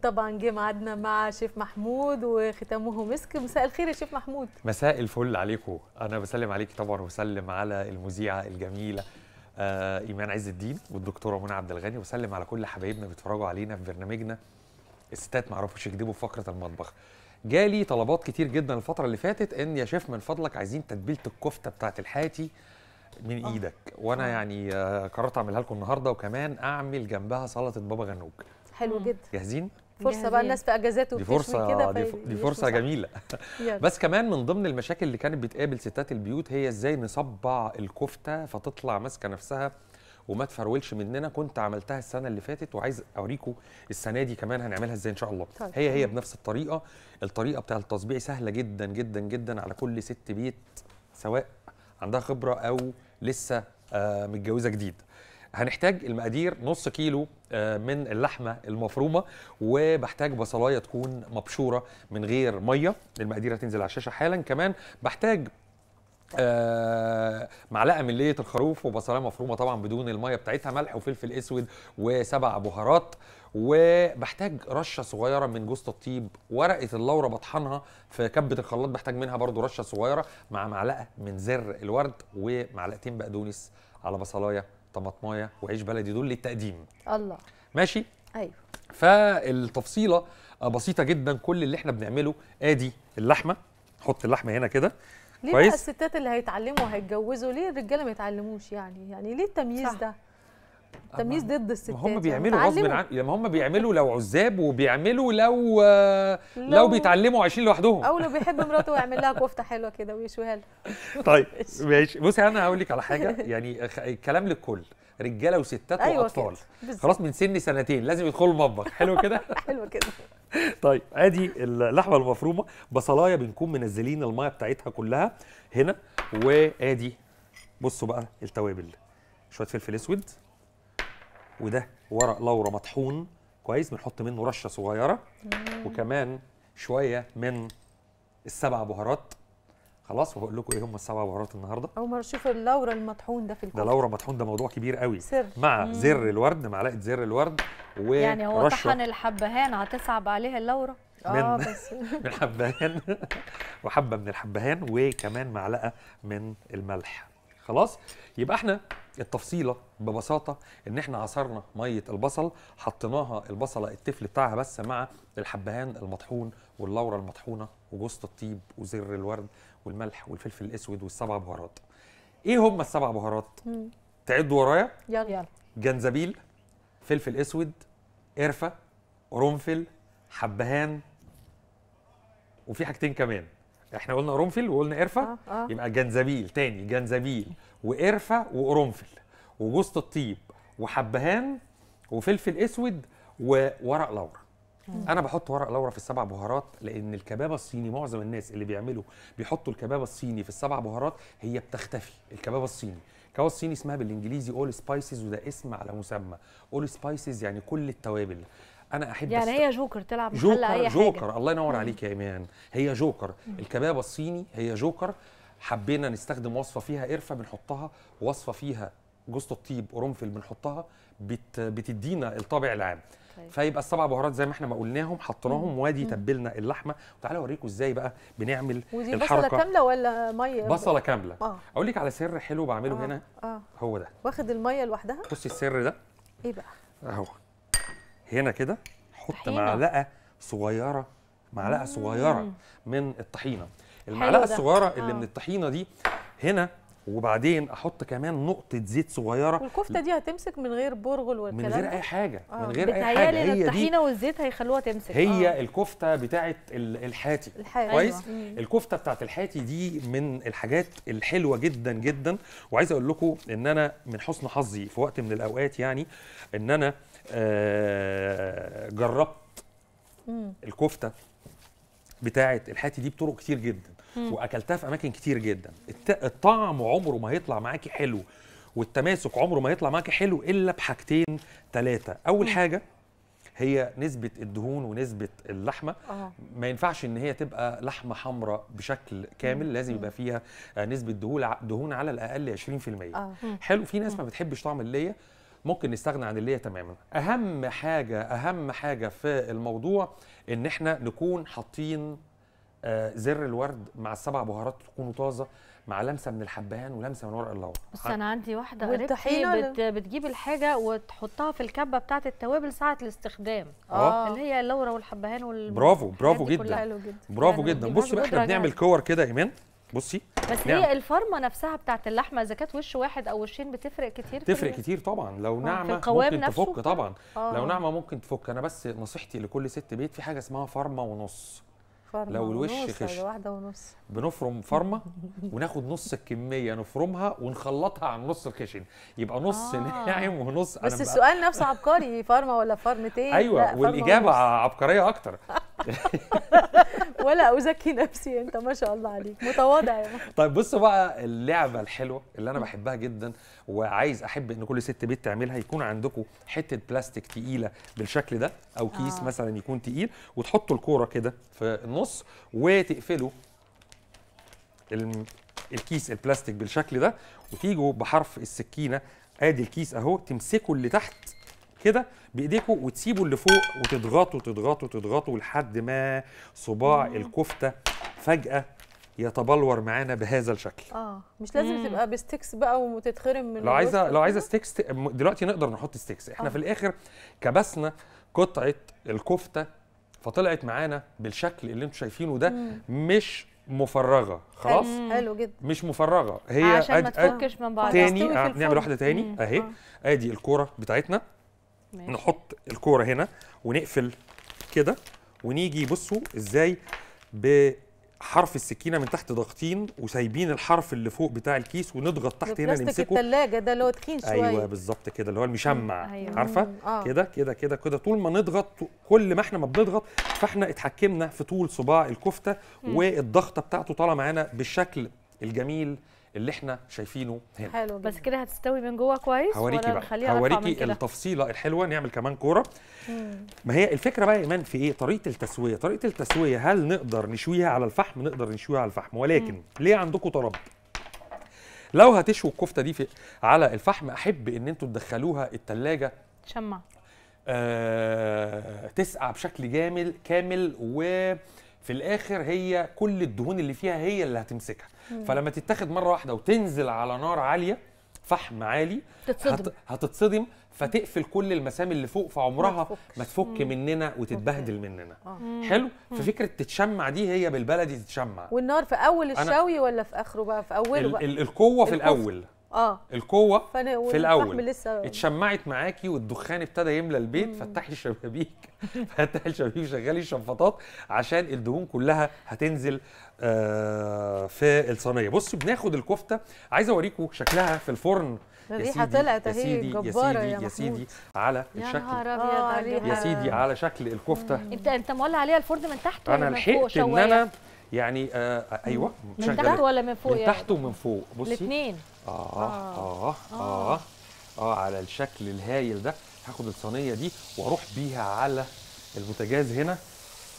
وطبعا جه ميعادنا مع شيف محمود وختامه مسك. مساء الخير يا شيف محمود. مساء الفل عليكم. انا بسلم عليكي طبعا وبسلم على المذيعه الجميله ايمان عز الدين والدكتوره منى عبد الغني، وبسلم على كل حبايبنا بيتفرجوا علينا في برنامجنا الستات ما عرفوش يكدبوا في فقره المطبخ. جالي طلبات كتير جدا الفتره اللي فاتت ان يا شيف من فضلك عايزين تتبيله الكفته بتاعت الحاتي من ايدك، وانا يعني قررت اعملها لكم النهارده، وكمان اعمل جنبها سلطه بابا غنوج. حلو جدا. جاهزين؟ فرصه بقى الناس في اجازات وبتشوي كده، دي فرصه جميله. بس كمان من ضمن المشاكل اللي كانت بتقابل ستات البيوت هي ازاي نصبع الكفته فتطلع ماسكه نفسها وما تفرولش مننا. كنت عملتها السنه اللي فاتت وعايز اوريكم السنه دي كمان هنعملها ازاي ان شاء الله. طيب. هي بنفس الطريقه. الطريقه بتاع التصبيع سهله جدا جدا جدا على كل ست بيت، سواء عندها خبره او لسه متجوزه جديد. هنحتاج المقادير: نص كيلو من اللحمه المفرومه، وبحتاج بصلايه تكون مبشوره من غير ميه، المقادير هتنزل على الشاشه حالا. كمان بحتاج معلقه من ليه الخروف وبصلايه مفرومه طبعا بدون الميه بتاعتها، ملح وفلفل اسود وسبع بهارات، وبحتاج رشه صغيره من جوز الطيب، ورقه اللورا بطحنها في كبه الخلاط بحتاج منها برضو رشه صغيره، مع معلقه من زر الورد، ومعلقتين بقدونس على بصلايه طماطمايه وعيش بلدي دول للتقديم. الله. ماشي؟ ايوه. فالتفصيله بسيطه جدا. كل اللي احنا بنعمله ادي اللحمه، نحط اللحمه هنا كده. ليه بقى الستات اللي هيتعلموا وهيتجوزوا ليه الرجاله ما يتعلموش؟ يعني ليه التمييز ده؟ التمييز ضد الستات. ما هم بيعملوا غصب عنهم، ما هم بيعملوا لو عزاب، وبيعملوا لو بيتعلموا عايشين لوحدهم، او لو بيحب مراته ويعمل لها كفته حلوه كده ويشويها لها. طيب ماشي. بصي انا هقول لك على حاجه، يعني الكلام للكل، رجاله وستات واطفال، خلاص من سن سنتين لازم يدخلوا المطبخ. حلو كده؟ حلو كده. طيب ادي اللحمه المفرومه، بصلايه بنكون منزلين الميه بتاعتها كلها هنا، وادي بصوا بقى التوابل، شويه فلفل اسود، وده ورق لورا مطحون كويس بنحط منه رشه صغيره، وكمان شويه من السبع بهارات. خلاص، وهقول لكم ايه هم السبع بهارات النهارده. اول مره اشوف اللورا المطحون ده في الكفته. ده لورا مطحون، ده موضوع كبير قوي. سر. مع زر الورد، معلقه زر الورد، ورشه يعني هو طحن الحبهان هتصعب عليها اللورا. بس من حبهان وحبه من الحبهان، وكمان معلقه من الملح. خلاص، يبقى احنا التفصيله ببساطه ان احنا عصرنا ميه البصل، حطيناها البصله التفل بتاعها بس مع الحبهان المطحون واللورا المطحونه وجوز الطيب وزر الورد والملح والفلفل الاسود والسبع بهارات. ايه هم السبع بهارات؟ تعدوا ورايا؟ يلا. جنزبيل، فلفل اسود، قرفه، قرنفل، حبهان، وفي حاجتين كمان. احنا قلنا قرنفل وقلنا قرفه. يبقى جنزبيل تاني، جنزبيل وقرفه وقرنفل وجوز الطيب وحبهان وفلفل اسود وورق لورا. انا بحط ورق لورا في السبع بهارات لان الكبابه الصيني معظم الناس اللي بيحطوا الكبابه الصيني في السبع بهارات هي بتختفي. الكبابه الصيني، الكبابه الصيني اسمها بالانجليزي اول سبايسز، وده اسم على مسمى. اول سبايسز يعني كل التوابل. انا احب يعني هي جوكر، تلعب محل اي حاجه. جوكر، الله ينور عليك يا ايمان، هي جوكر. الكبابه الصيني هي جوكر. حبينا نستخدم وصفه فيها قرفه بنحطها، وصفه فيها جوز الطيب قرنفل بنحطها، بتدينا الطابع العام. فيبقى السبع بهارات زي ما احنا ما قلناهم حطيناهم، وادي تبلنا اللحمه. وتعالى اوريكم ازاي بقى بنعمل ودي الحركه. بصله كامله ولا ميه؟ بصله كامله. اقول لك على سر حلو بعمله هنا. هو ده واخد الميه لوحدها. بصي السر ده ايه بقى اهو هنا كده. حط معلقه صغيره، معلقه صغيره من الطحينه. المعلقه الصغيره اللي من الطحينه دي هنا، وبعدين احط كمان نقطه زيت صغيره. والكفته دي هتمسك من غير برغل والكلام، من غير اي حاجه، من غير اي حاجه. هي الطحينه والزيت هيخلوها تمسك. هي الكفته بتاعه الحاتي. كويس. الكفته بتاعه الحاتي دي من الحاجات الحلوه جدا جدا. وعايز اقول لكم ان انا من حسن حظي في وقت من الاوقات، يعني ان انا جربت الكفته بتاعه الحاتي دي بطرق كتير جدا، واكلتها في اماكن كتير جدا. الطعم عمره ما هيطلع معاكي حلو، والتماسك عمره ما هيطلع معاكي حلو الا بحاجتين ثلاثه. اول حاجه هي نسبه الدهون ونسبه اللحمه. ما ينفعش ان هي تبقى لحمه حمراء بشكل كامل، لازم يبقى فيها نسبه دهون على الاقل 20%. حلو. في ناس ما بتحبش طعم الليه، ممكن نستغنى عن الليه تماما. اهم حاجه في الموضوع ان احنا نكون حاطين زر الورد مع السبع بهارات تكونوا طازه، مع لمسه من الحبهان ولمسه من ورق اللورا. بس انا عندي واحده قريبتي بتجيب الحاجه وتحطها في الكبه بتاعه التوابل ساعه الاستخدام، اللي هي اللورا والحبهان برافو جدا. بصي بقى احنا بنعمل كور كده ايمان، بصي بس نعم. هي الفرمه نفسها بتاعه اللحمه اذا كانت وش واحد او وشين بتفرق كتير، طبعا. لو ناعمه ممكن تفك طبعا، لو ناعمه ممكن تفك. انا بس نصيحتي لكل ست بيت في حاجه اسمها فرمه ونص. لو الوش خشن بنفرم فرمه وناخد نص الكميه نفرمها ونخلطها على النص الخشن، يبقى نص ناعم ونص. بس أنا السؤال نفسه عبقري، فرمه ولا فرمتين؟ ايوه، والاجابه عبقريه اكتر. ولا ازكي نفسي، انت ما شاء الله عليك متواضع يعني. طيب بصوا بقى اللعبه الحلوه اللي انا بحبها جدا وعايز احب ان كل ست بيت تعملها، يكون عندكم حته بلاستيك تقيله بالشكل ده او كيس مثلا يكون تقيل، وتحطوا الكوره كده في النص وتقفلوا الكيس البلاستيك بالشكل ده، وتيجوا بحرف السكينه ادي الكيس اهو، تمسكوا اللي تحت كده بايديكم وتسيبوا اللي فوق وتضغطوا تضغطوا تضغطوا لحد ما صباع الكفته فجأة يتبلور معانا بهذا الشكل. مش لازم تبقى بستيكس بقى وتتخرم من لو عايزه ستيكس دلوقتي نقدر نحط ستيكس. احنا في الاخر كبسنا قطعه الكفته فطلعت معانا بالشكل اللي انتم شايفينه ده، مش مفرغه خلاص. حلو جدا، مش مفرغه هي عشان ما تفكش من بعض. تاني نعمل واحده تاني اهي. ادي الكوره بتاعتنا، ماشي. نحط الكوره هنا ونقفل كده ونيجي بصوا ازاي بحرف السكينه من تحت ضاغطين وسايبين الحرف اللي فوق بتاع الكيس ونضغط تحت هنا نمسكه. بلاستيك الثلاجه ده اللي هو تخين شويه، ايوه بالظبط كده، اللي هو المشمع. أيوة. عارفه كده كده كده كده، طول ما نضغط كل ما احنا ما بنضغط فاحنا اتحكمنا في طول صباع الكفته والضغطه بتاعته طالعه معانا بالشكل الجميل اللي احنا شايفينه هنا. حلو، بس كده هتستوي من جوه كويس ولا نخليها اكتر من كده؟ هوريكي التفصيله الحلوه. نعمل كمان كوره. ما هي الفكره بقى يا ايمان في ايه؟ طريقه التسويه. طريقه التسويه هل نقدر نشويها على الفحم؟ نقدر نشويها على الفحم، ولكن ليه عندكم طلب؟ لو هتشووا الكفته دي على الفحم احب ان انتوا تدخلوها الثلاجه تشمع، تسقع بشكل جامد كامل، وفي الاخر هي كل الدهون اللي فيها هي اللي هتمسكها. فلما تتاخد مره واحده وتنزل على نار عاليه فحم عالي هتتصدم فتقفل كل المسام اللي فوق، فعمرها ما تفك مننا وتتبهدل مننا. حلو. ففكره تتشمع دي هي بالبلدي تتشمع. والنار في اول الشوي ولا في اخره بقى؟ في اوله بقى. القوه في الاول. القوه في الاول اتشمعت معاكي والدخان ابتدى يملى البيت، فتحي الشبابيك وشغلي الشفاطات عشان الدهون كلها هتنزل في الصينيه. بصوا بناخد الكفته، عايز اوريكم شكلها في الفرن. الريحه طلعت اهي جباره يا سيدي على الشكل. يا نهار ابيض يا سيدي على شكل الكفته. انت مولع عليها الفرن من تحت ولا من فوق؟ انا لحقت ان انا يعني ايوه من تحت ولا من فوق؟ من تحت ومن فوق. بصي الاثنين. على الشكل الهايل ده. هاخد الصينيه دي واروح بيها على البوتاجاز هنا،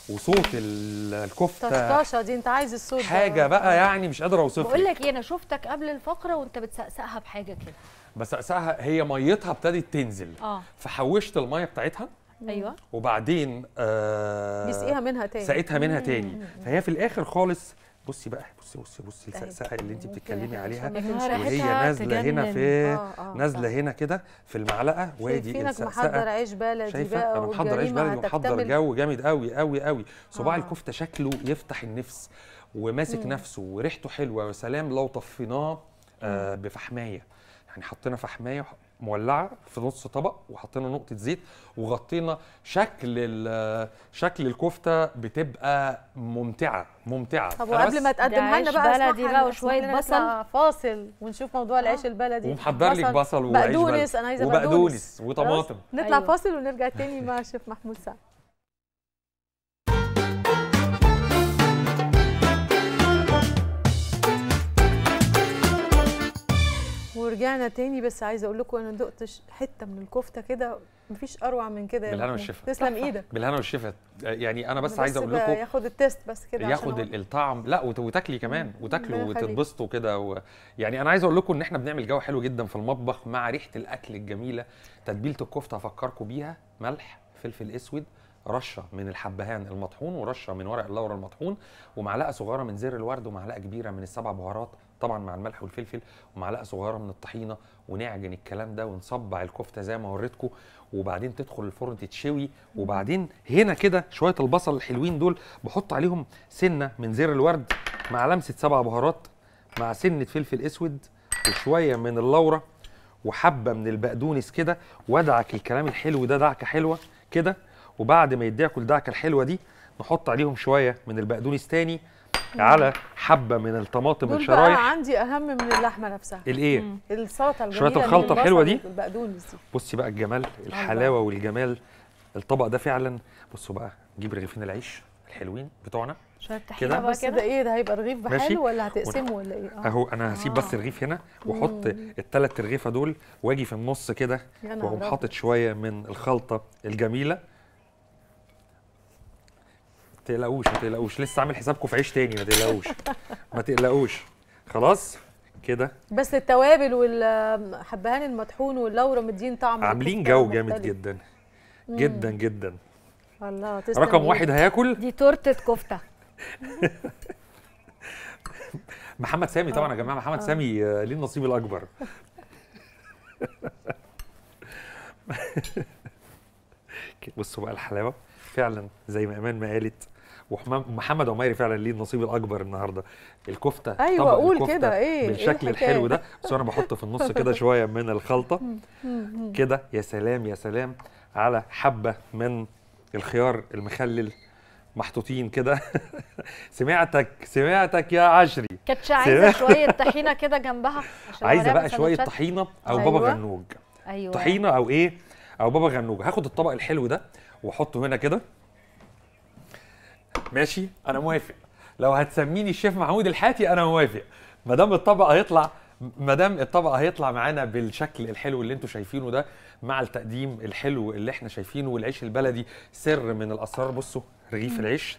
وصوت الكفته الطشطشه دي انت عايز الصوت حاجه بقى يعني مش قادره اوصفها. بقول لك ايه، انا شفتك قبل الفقره وانت بتسقسقها بحاجه كده. بسقسقها، هي ميتها ابتدت تنزل فحوشت الميه بتاعتها. ايوه. وبعدين بيسقيها منها تاني، سقيتها منها تاني، فهي في الاخر خالص. بصي بقى بصي السقسقه اللي انت بتتكلمي عليها وهي نازله هنا في نازله هنا كده في المعلقه. وادي السقسقه محضر عيش بلدي بقى، انا محضر عيش بلدي ومحضر جو جامد قوي قوي قوي. صباع الكفته شكله يفتح النفس وماسك نفسه وريحته حلوه. وسلام لو طفيناه بفحمايه، يعني حطينا فحمايه مولعه في نص طبق وحطينا نقطه زيت وغطينا شكل الكفته، بتبقى ممتعه ممتعه. طب وقبل ما تقدمها لنا بقى بلدي بقى وشويه بصل، فاصل ونشوف موضوع العيش البلدي. ومحضر لك بصل وعيش بقدونس، انا عايزه بقدونس وطماطم. نطلع فاصل ونرجع تاني مع الشيف محمود سامي. ورجعنا تاني. بس عايزه اقول لكم انا دقت حته من الكفته كده مفيش اروع من كده يعني. بالهنا والشفا. تسلم ايدك. بالهنا والشفا. يعني انا بس عايزه اقول لكم ياخد التيست بس كده ياخد الطعم. لا وتاكلي كمان وتاكلوا وتتبسطوا كده يعني انا عايزه اقول لكم ان احنا بنعمل جو حلو جدا في المطبخ مع ريحه الاكل الجميله. تتبيله الكفته هفكركم بيها: ملح، فلفل اسود، رشه من الحبهان المطحون ورشه من ورق اللورا المطحون، ومعلقه صغيره من زر الورد، ومعلقه كبيره من السبع بهارات طبعا مع الملح والفلفل، ومعلقه صغيره من الطحينه، ونعجن الكلام ده ونصبع الكفته زي ما وريتكم، وبعدين تدخل الفرن تتشوي. وبعدين هنا كده شويه البصل الحلوين دول بحط عليهم سنه من زر الورد مع لمسه سبع بهارات مع سنه فلفل اسود وشويه من اللورا وحبه من البقدونس كده، وادعك الكلام الحلو ده دعكه حلوه كده. وبعد ما يدعكوا الدعكه الحلوه دي نحط عليهم شويه من البقدونس تاني على حبه من الطماطم الشرايح. دول بقى عندي اهم من اللحمه نفسها الايه؟ السلطه الجميله شويه الخلطه الحلوه دي والبقدونس دي. بصي بقى الجمال، الحلاوه والجمال. الطبق ده فعلا بصوا بقى نجيب رغيفين العيش الحلوين بتوعنا كده بقى كده. ايه ده هيبقى رغيف بحال ولا هتقسمه ولا ايه؟ اهو انا هسيب بس رغيف هنا واحط الثلاث رغيفه دول واجي في النص كده واقوم حاطط شويه من الخلطه الجميله. ما تقلقوش ما تقلقوش، لسه عامل حسابكم في عيش تاني، ما تقلقوش ما تقلقوش. خلاص كده بس التوابل والحبهان المطحون واللورا مدين طعم، عاملين جو جامد جدا جدا جدا. والله تسلم. رقم واحد هياكل دي تورته كفته. محمد سامي طبعا يا جماعه، محمد سامي ليه النصيب الاكبر. بصوا بقى الحلاوه فعلا زي ما ايمان ما قالت، ومحمد عميري فعلا ليه النصيب الاكبر النهارده. الكفته ايوه قول كده ايه بالشكل الحلو ده. بس انا بحط في النص كده شويه من الخلطه كده. يا سلام يا سلام على حبه من الخيار المخلل محطوطين كده. سمعتك سمعتك يا عشري. كانت عايزه شويه طحينه كده جنبها، عايزه بقى شويه طحينه او بابا غنوج. ايوه طحينه او ايه او بابا غنوج. هاخد الطبق الحلو ده واحطه هنا كده. ماشي انا موافق. لو هتسميني الشيف محمود الحاتي انا موافق، ما دام الطبق هيطلع معانا بالشكل الحلو اللي انتم شايفينه ده مع التقديم الحلو اللي احنا شايفينه. والعيش البلدي سر من الاسرار. بصوا رغيف العيش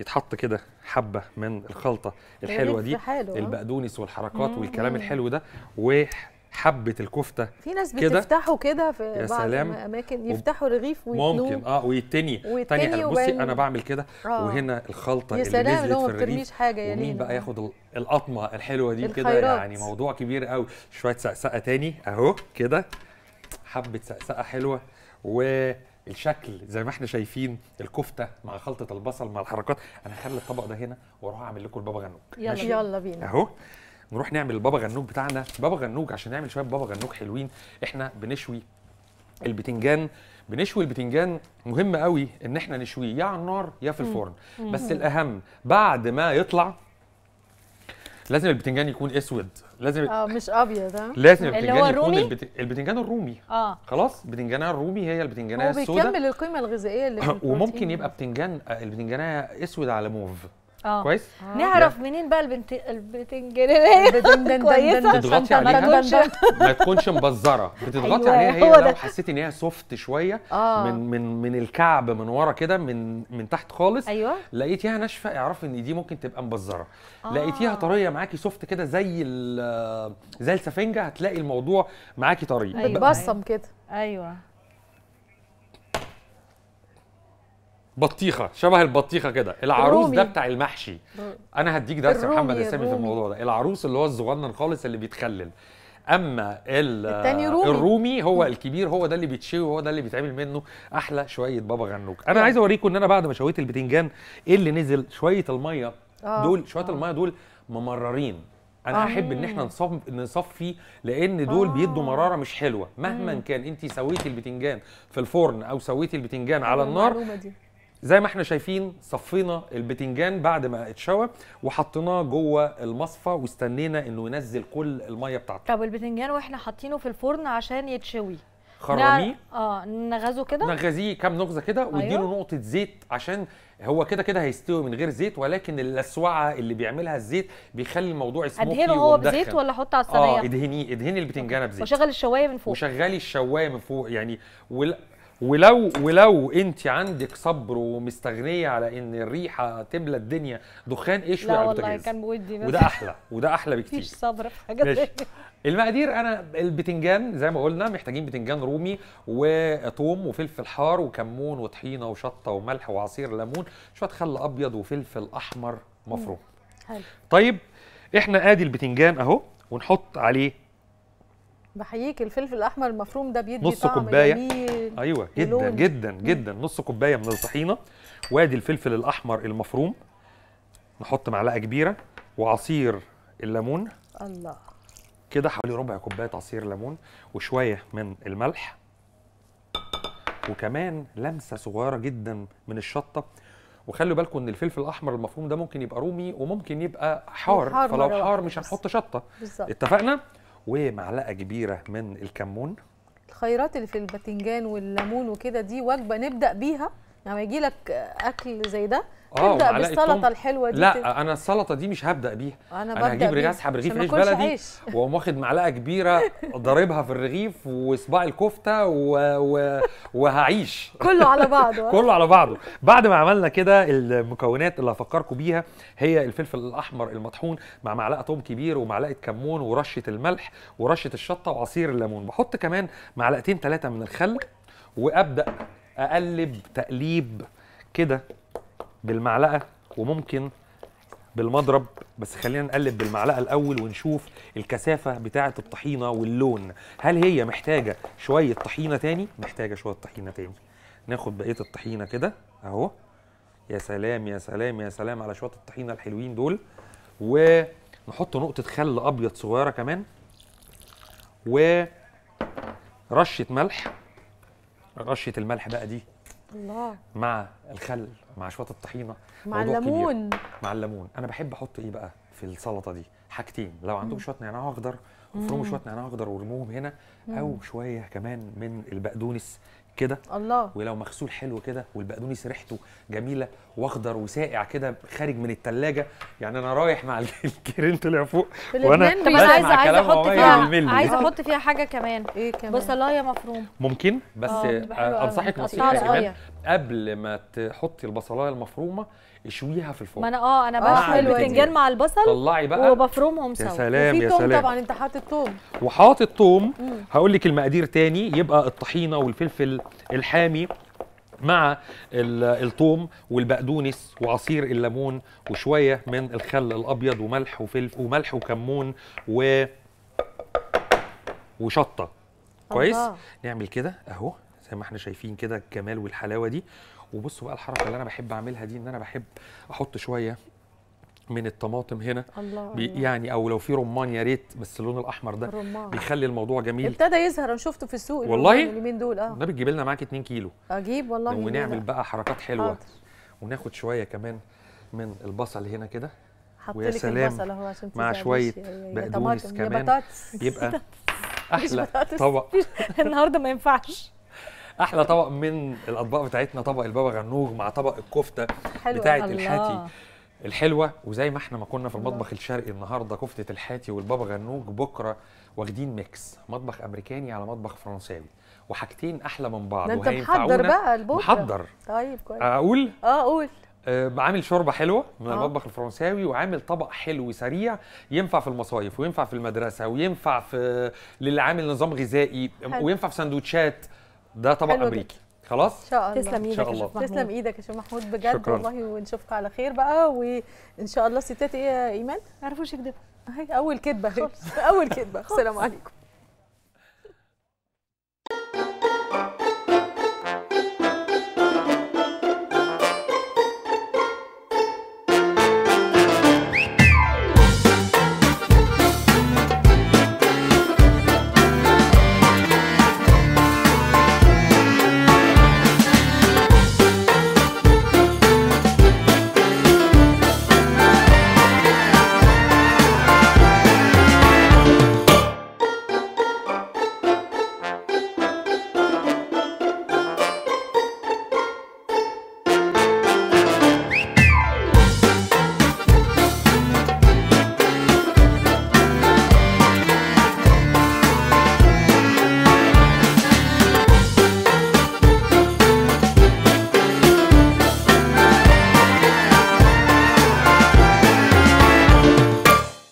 يتحط كده حبه من الخلطه الحلوه دي، البقدونس والحركات والكلام الحلو ده، و حبه الكفته كده. في ناس بتفتحوا كده في بعض الاماكن يفتحوا رغيف ويتنوه ممكن ويتني. بصي انا بعمل كده وهنا الخلطه اللي نزلت في الرغيف. ومين بقى ياخد القطمه الحلوه دي كده؟ يعني موضوع كبير قوي. شويه سقسقه تاني اهو كده، حبه سقسقه حلوه. والشكل زي ما احنا شايفين الكفته مع خلطه البصل مع الحركات. انا هخلي الطبق ده هنا واروح اعمل لكم البابا غنوج. يلا يلا بينا اهو نروح نعمل البابا غنوج بتاعنا. بابا غنوج عشان نعمل شويه بابا غنوج حلوين احنا بنشوي البتنجان. بنشوي البتنجان مهم قوي ان احنا نشويه يا على النار يا في الفرن. بس الاهم بعد ما يطلع لازم البتنجان يكون اسود، لازم مش ابيض. لازم البتنجان يكون البتنجان الرومي. خلاص البتنجانه الرومي هي البتنجانه السوداء وبيكمل القيمه الغذائيه اللي وممكن يبقى البتنجانه اسود على موف. كويس. نعرف منين بقى البتنجانيه كويسه؟ بتضغطي عليها ما تكونش مبزره، بتضغطي عليها هي لو حسيتي ان هي سوفت شويه من الكعب من ورا كده من تحت خالص. ايوه لقيتيها ناشفه اعرفي ان دي ممكن تبقى مبزره. لقيتيها طريه معاكي سوفت كده زي السفنجه هتلاقي الموضوع معاكي طري. بصم كده. ايوه بطيخه شبه البطيخه كده. العروس ده بتاع المحشي. انا هديك درس محمد اسامي في الموضوع ده. العروس اللي هو الصغنن خالص اللي بيتخلل، اما الرومي هو الكبير، هو ده اللي بيتشوي وهو ده اللي بيتعمل منه احلى شويه بابا غنوج. انا عايز اوريكم ان انا بعد ما شويت البتنجان ايه اللي نزل. شويه الميه دول ممررين. انا احب ان احنا نصفي لان دول بيدوا مراره مش حلوه مهما كان انت سويتي البتنجان في الفرن او سويتي البتنجان على النار. زي ما احنا شايفين صفينا البتنجان بعد ما اتشوى وحطيناه جوه المصفى واستنينا انه ينزل كل الميه بتاعته. طب البتنجان واحنا حاطينه في الفرن عشان يتشوي خرميه نغزه كده، نغزيه كام نغزه كده واديله نقطه زيت، عشان هو كده كده هيستوي من غير زيت، ولكن اللسوعه اللي بيعملها الزيت بيخلي الموضوع سموكي ومدخن. ادهنه هو بزيت ولا احطه على الصينيه؟ ادهنيه، ادهني البتنجانه بزيت وشغل الشوايه من فوق، وشغلي الشوايه من فوق يعني. ولو انت عندك صبر ومستغنيه على ان الريحه تبلى الدنيا دخان، اشوي على البوتاجاز. لا والله كان بودي، وده احلى، وده احلى بكتير. مفيش صبر في حاجه زي كده. المقادير، انا البتنجان زي ما قلنا محتاجين بتنجان رومي وثوم وفلفل حار وكمون وطحينه وشطه وملح وعصير ليمون، شويه خل ابيض وفلفل احمر مفروم. طيب احنا ادي البتنجان اهو، ونحط عليه بحييك الفلفل الاحمر المفروم ده بيدي نص طعم كوباية. جميل. ايوه جدا جدا جدا. نص كوبايه من الطحينه، وادي الفلفل الاحمر المفروم، نحط معلقه كبيره، وعصير الليمون. الله، كده حوالي ربع كوبايه عصير ليمون، وشويه من الملح، وكمان لمسه صغيره جدا من الشطه. وخلوا بالكم ان الفلفل الاحمر المفروم ده ممكن يبقى رومي وممكن يبقى حار، فلو حار مش هنحط شطه. بالزبط. اتفقنا. ومعلقه كبيره من الكمون. الخيرات اللي في الباذنجان والليمون وكده دي وجبه نبدا بيها، لما يجي لك اكل زي ده تبدا بالسلطه الحلوه دي. لا انا السلطه دي مش هبدا بيها، انا هجيب اسحب رغيف عيش بلدي واقوم واخد معلقه كبيره ضاربها في الرغيف وصباع الكفته وهعيش كله على بعضه. كله على بعضه. بعد ما عملنا كده، المكونات اللي هفكركم بيها هي الفلفل الاحمر المطحون مع معلقه ثوم كبير ومعلقه كمون ورشه الملح ورشه الشطه وعصير الليمون. بحط كمان معلقتين ثلاثه من الخل، وابدا اقلب تقليب كده بالمعلقه وممكن بالمضرب، بس خلينا نقلب بالمعلقه الاول ونشوف الكثافه بتاعه الطحينه واللون. هل هي محتاجه شويه طحينه تاني؟ محتاجه شويه طحينه تاني. ناخد بقيه الطحينه كده اهو. يا سلام يا سلام يا سلام على شويه الطحينه الحلوين دول. ونحط نقطه خل ابيض صغيره كمان، ورشه ملح. رشه الملح بقى دي الله، مع الخل مع شويه الطحينه مع الليمون. مع الليمون انا بحب احط ايه بقى في السلطه دي؟ حاجتين، لو عندكم شويه نعناع اخضر افرموا شويه نعناع اخضر ورموهم هنا، او شويه كمان من البقدونس كده. الله. ولو مغسول حلو كده، والبقدونس ريحته جميله واخضر وساقع كده خارج من الثلاجه، يعني انا رايح مع الكريم طلع فوق وانا عايزه احط فيها حاجه كمان. ايه كمان؟ بصلايه مفروم ممكن، بس انصحك نصيحه يا كمان، قبل ما تحطي البصلايه المفرومه اشويها في الفرن. ما انا انا بشوي البتنجان مع البصل، طلعي بقى وبفرمهم سوا. يا سلام يا سلام. طبعا انت حاطط توم وحاطط توم. هقول لك المقادير تاني، يبقى الطحينه والفلفل الحامي مع الثوم والبقدونس وعصير الليمون وشويه من الخل الابيض وملح وفلفل وملح وكمون وشطه. كويس. نعمل كده اهو زي ما احنا شايفين كده الجمال والحلاوه دي. وبصوا بقى الحركه اللي انا بحب اعملها دي، ان انا بحب احط شويه من الطماطم هنا. الله. يعني او لو في رمان يا ريت، بس اللون الاحمر ده رمان بيخلي الموضوع جميل. ابتدى يظهر، انا شفته في السوق والله اليومين دول. ده بتجيب لنا معاك 2 كيلو. اجيب والله. ونعمل بقى حركات حلوه. حاضر. وناخد شويه كمان من البصل هنا كده. ويا سلام مع شويه بقدونس كمان، يبقى احلى طبق. النهارده ما ينفعش. احلى طبق من الاطباق بتاعتنا طبق البابا غنوج مع طبق الكفته بتاعت الحاتي الحلوه. وزي ما احنا ما كنا في المطبخ الشرقي، النهارده كفته الحاتي والبابا غنوج، بكره واخدين ميكس مطبخ امريكاني على مطبخ فرنساوي، وحاجتين احلى من بعض. انت محضر بقى البكره؟ محضر. طيب كويس. اقول قول. عامل شوربه حلوه من المطبخ الفرنساوي، وعامل طبق حلو سريع ينفع في المصايف وينفع في المدرسه وينفع في للي عامل نظام غذائي حلو. وينفع في سندوتشات. ده طبق امريكي. خلاص. ان شاء الله. تسلم ايدك يا شيف محمود. تسلم ايدك يا شيف محمود بجد. شكرا والله، ونشوفك على خير بقى، وان شاء الله. ستات ايه يا ايمان؟ ما عرفوش يكدبوا. اهي اول كدبه. اول كدبه. السلام عليكم.